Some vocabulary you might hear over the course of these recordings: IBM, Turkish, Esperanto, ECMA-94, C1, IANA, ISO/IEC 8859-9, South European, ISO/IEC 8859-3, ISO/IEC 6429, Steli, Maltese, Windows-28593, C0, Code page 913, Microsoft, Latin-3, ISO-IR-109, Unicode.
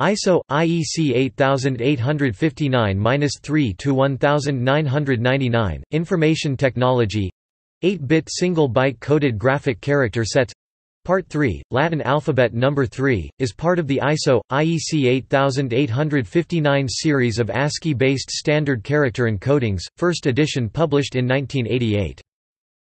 ISO/IEC 8859-3:1999, Information Technology 8-bit single-byte coded graphic character sets Part 3, Latin alphabet number 3, is part of the ISO/IEC 8859 series of ASCII-based standard character encodings, first edition published in 1988.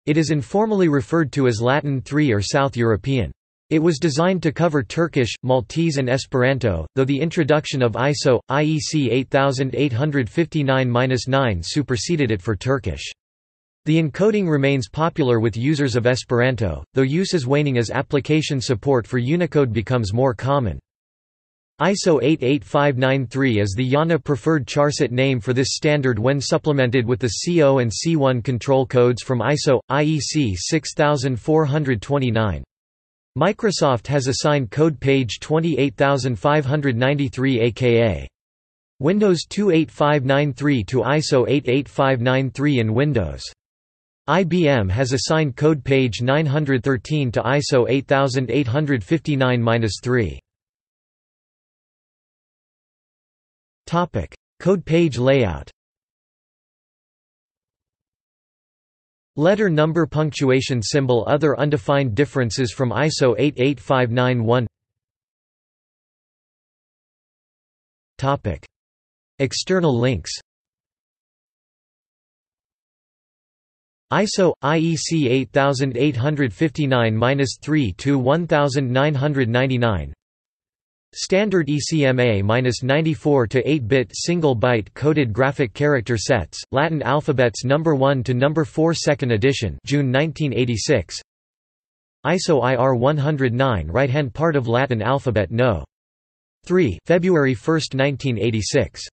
It is informally referred to as Latin-3 or South European. It was designed to cover Turkish, Maltese and Esperanto, though the introduction of ISO/IEC 8859-9 superseded it for Turkish. The encoding remains popular with users of Esperanto, though use is waning as application support for Unicode becomes more common. ISO 8859-3 is the IANA preferred charset name for this standard when supplemented with the CO and C1 control codes from ISO/IEC 6429. Microsoft has assigned code page 28593 aka Windows-28593 to ISO 8859-3 in Windows. IBM has assigned code page 913 to ISO 8859-3. Topic: Code page layout. Letter number punctuation symbol other undefined differences from ISO 88591. Topic: External links. ISO/IEC 8859-3:1999. Standard ECMA-94 to 8-bit single-byte coded graphic character sets, Latin alphabets number 1 to number 4 2nd edition, June 1986. ISO-IR-109 right-hand part of Latin alphabet No. 3, February 1, 1986.